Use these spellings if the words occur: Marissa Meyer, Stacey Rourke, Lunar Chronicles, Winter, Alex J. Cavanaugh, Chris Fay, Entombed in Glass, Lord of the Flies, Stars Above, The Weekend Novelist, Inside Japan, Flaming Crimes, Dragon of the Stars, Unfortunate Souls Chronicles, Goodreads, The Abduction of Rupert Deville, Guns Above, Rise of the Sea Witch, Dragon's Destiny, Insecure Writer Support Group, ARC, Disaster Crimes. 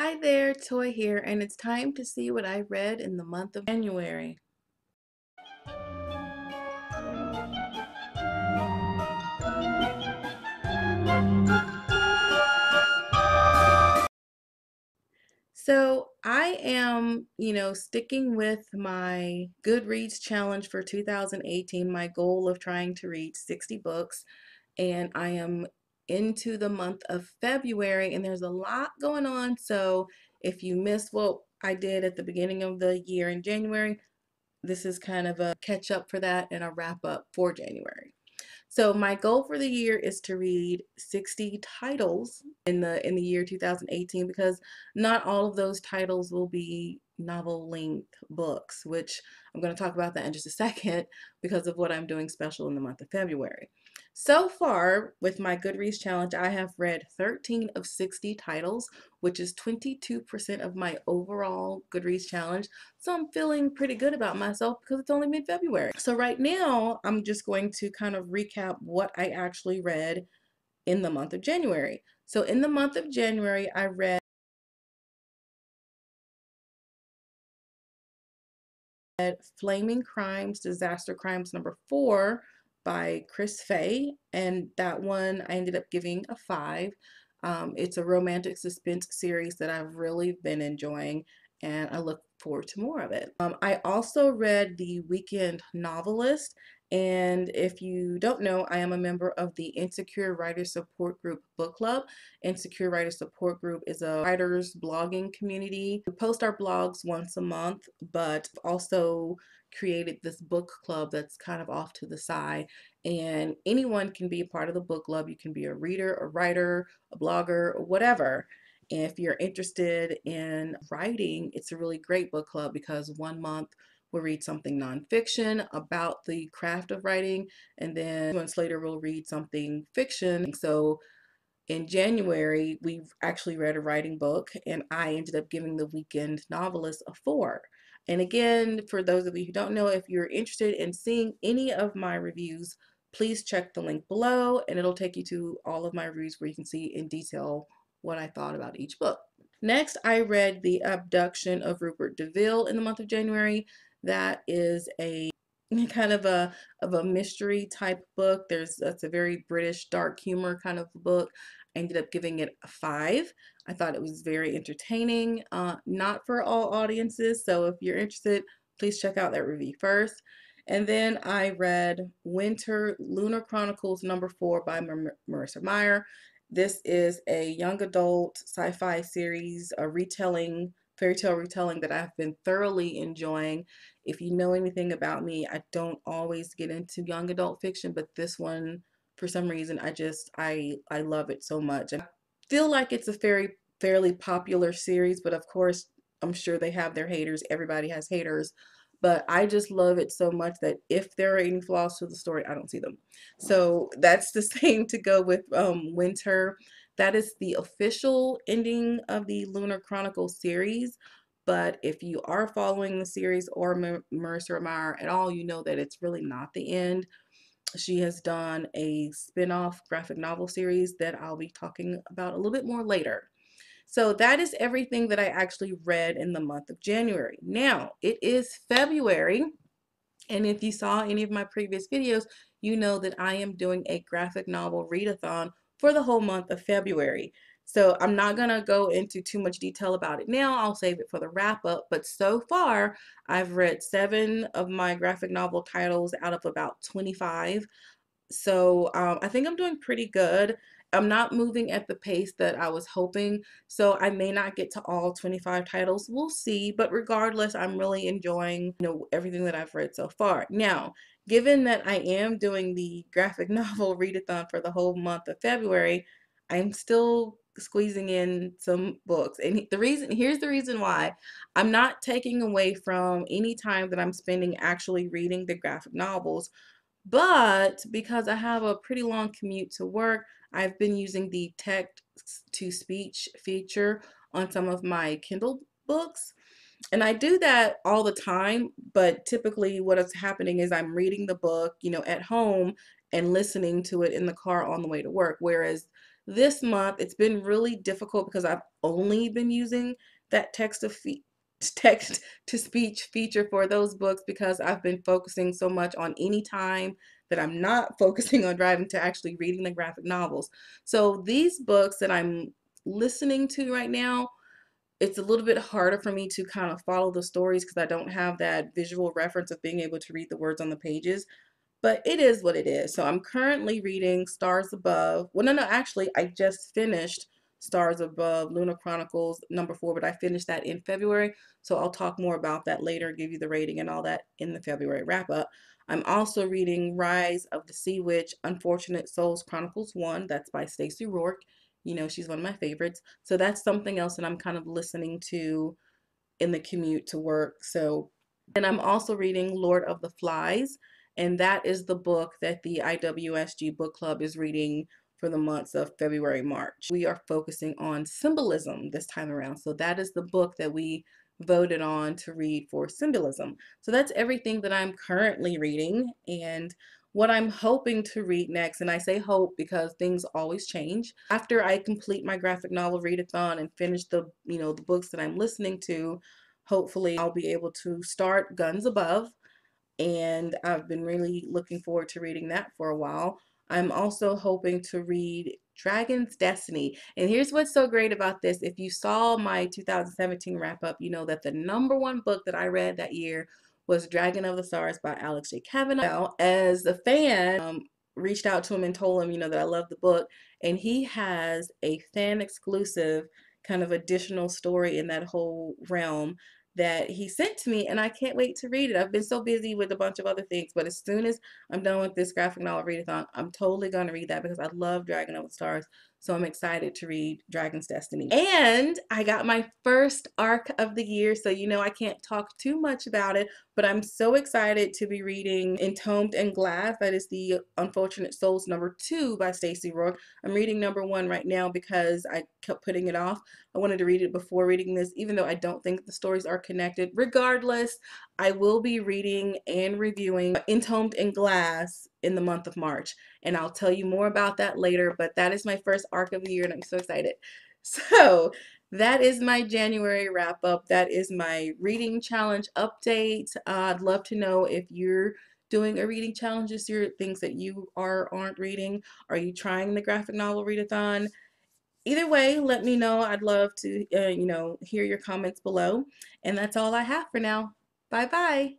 Hi there, Toy here, and it's time to see what I read in the month of January. So I am, sticking with my Goodreads challenge for 2018, my goal of trying to read 60 books, and I am into the month of February, and there's a lot going on. So if you missed what I did at the beginning of the year in January, this is kind of a catch up for that and a wrap up for January. So my goal for the year is to read 60 titles in the year 2018, because not all of those titles will be novel length books, which I'm going to talk about that in just a second because of what I'm doing special in the month of February. So far with my Goodreads challenge, I have read 13 of 60 titles, which is 22% of my overall Goodreads challenge. So I'm feeling pretty good about myself because it's only mid-February. So right now I'm just going to kind of recap what I actually read in the month of January. So in the month of January, I read Flaming Crimes, Disaster Crimes #4 by Chris Fay, and that one I ended up giving a 5. It's a romantic suspense series that I've really been enjoying, and I look forward to more of it. I also read The Weekend Novelist, and if you don't know, I am a member of the Insecure Writer Support Group book club. Insecure Writer Support Group is a writers blogging community. We post our blogs once a month, but also created this book club that's kind of off to the side, and anyone can be a part of the book club. You can be a reader, a writer, a blogger, whatever. And if you're interested in writing, it's a really great book club because one month we'll read something nonfiction about the craft of writing, and then 2 months later we'll read something fiction. So in January, we actually read a writing book, and I ended up giving The Weekend Novelist a 4. And again, for those of you who don't know, if you're interested in seeing any of my reviews, please check the link below, and it'll take you to all of my reviews where you can see in detail what I thought about each book. Next, I read The Abduction of Rupert Deville in the month of January. That is a kind of a mystery type book. That's a very British dark humor kind of book. I ended up giving it a 5. I thought it was very entertaining, not for all audiences. So if you're interested, please check out that review first. And then I read Winter, Lunar Chronicles #4 by Marissa Meyer. This is a young adult sci-fi series, a retelling, fairy tale retelling that I've been thoroughly enjoying. If you know anything about me, I don't always get into young adult fiction, but this one, for some reason, I love it so much. I feel like it's a fairly popular series, but of course, I'm sure they have their haters. Everybody has haters, but I just love it so much that if there are any flaws to the story, I don't see them. So that's the same to go with Winter. That is the official ending of the Lunar Chronicles series, but if you are following the series or Marissa Meyer at all, you know that it's really not the end. She has done a spin-off graphic novel series that I'll be talking about a little bit more later. So that is everything that I actually read in the month of January. Now, it is February, and if you saw any of my previous videos, you know that I am doing a graphic novel readathon for the whole month of February. So I'm not gonna go into too much detail about it now. I'll save it for the wrap up, but so far I've read 7 of my graphic novel titles out of about 25. So I think I'm doing pretty good. I'm not moving at the pace that I was hoping, so I may not get to all 25 titles. We'll see, but regardless, I'm really enjoying everything that I've read so far. Now, given that I am doing the graphic novel readathon for the whole month of February, I'm still squeezing in some books, and here's the reason why. I'm not taking away from any time that I'm spending actually reading the graphic novels, but because I have a pretty long commute to work, I've been using the text-to-speech feature on some of my Kindle books. And I do that all the time, but typically what is happening is I'm reading the book, at home and listening to it in the car on the way to work. Whereas This month, it's been really difficult because I've only been using that text-to-speech feature for those books because I've been focusing so much on any time that I'm not focusing on driving to actually reading the graphic novels. So these books that I'm listening to right now, it's a little bit harder for me to kind of follow the stories because I don't have that visual reference of being able to read the words on the pages. But it is what it is. So I'm currently reading Stars Above. Well, no, actually, I just finished Stars Above, Lunar Chronicles number 4, but I finished that in February. So I'll talk more about that later, give you the rating and all that in the February wrap up. I'm also reading Rise of the Sea Witch, Unfortunate Souls Chronicles 1. That's by Stacey Rourke. You know, she's one of my favorites. So that's something else that I'm kind of listening to in the commute to work. So, and I'm also reading Lord of the Flies. And that is the book that the IWSG book club is reading for the months of February, March. We are focusing on symbolism this time around. So that is the book that we voted on to read for symbolism. So that's everything that I'm currently reading and what I'm hoping to read next. And I say hope because things always change. After I complete my graphic novel readathon and finish the, you know, the books that I'm listening to, hopefully I'll be able to start Guns Above. And I've been really looking forward to reading that for a while. I'm also hoping to read Dragon's Destiny. And here's what's so great about this. If you saw my 2017 wrap up, you know that the #1 book that I read that year was Dragon of the Stars by Alex J. Cavanaugh. As a fan, reached out to him and told him, you know, that I love the book. And he has a fan exclusive kind of additional story in that whole realm that he sent to me, and I can't wait to read it. I've been so busy with a bunch of other things, but as soon as I'm done with this graphic novel readathon, I'm totally going to read that because I love Dragon of the Stars, so I'm excited to read Dragon's Destiny. And I got my first arc of the year, so you know I can't talk too much about it, but I'm so excited to be reading Entombed in Glass. That is the Unfortunate Souls number 2 by Stacey Rourke. I'm reading number 1 right now because I kept putting it off. I wanted to read it before reading this, even though I don't think the stories are connected. Regardless, I will be reading and reviewing Entombed in Glass in the month of March, and I'll tell you more about that later, but that is my first arc of the year and I'm so excited. So that is my January wrap up. That is my reading challenge update. I'd love to know if you're doing a reading challenge this year, things that you are or aren't reading. Are you trying the graphic novel readathon? Either way, let me know. I'd love to, you know, hear your comments below. And that's all I have for now. Bye-bye.